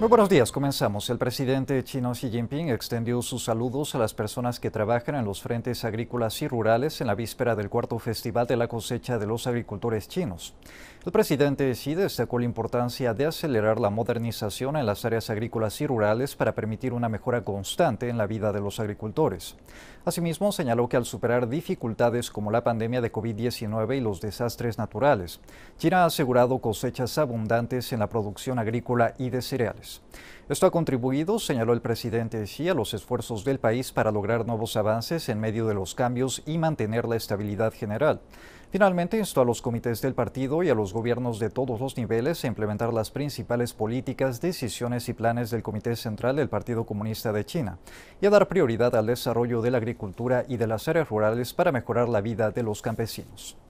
Muy buenos días, comenzamos. El presidente chino Xi Jinping extendió sus saludos a las personas que trabajan en los frentes agrícolas y rurales en la víspera del cuarto Festival de la Cosecha de los Agricultores Chinos. El presidente Xi destacó la importancia de acelerar la modernización en las áreas agrícolas y rurales para permitir una mejora constante en la vida de los agricultores. Asimismo, señaló que al superar dificultades como la pandemia de COVID-19 y los desastres naturales, China ha asegurado cosechas abundantes en la producción agrícola y de cereales. Esto ha contribuido, señaló el presidente Xi, a los esfuerzos del país para lograr nuevos avances en medio de los cambios y mantener la estabilidad general. Finalmente, instó a los comités del partido y a los gobiernos de todos los niveles a implementar las principales políticas, decisiones y planes del Comité Central del Partido Comunista de China y a dar prioridad al desarrollo de la agricultura y de las áreas rurales para mejorar la vida de los campesinos.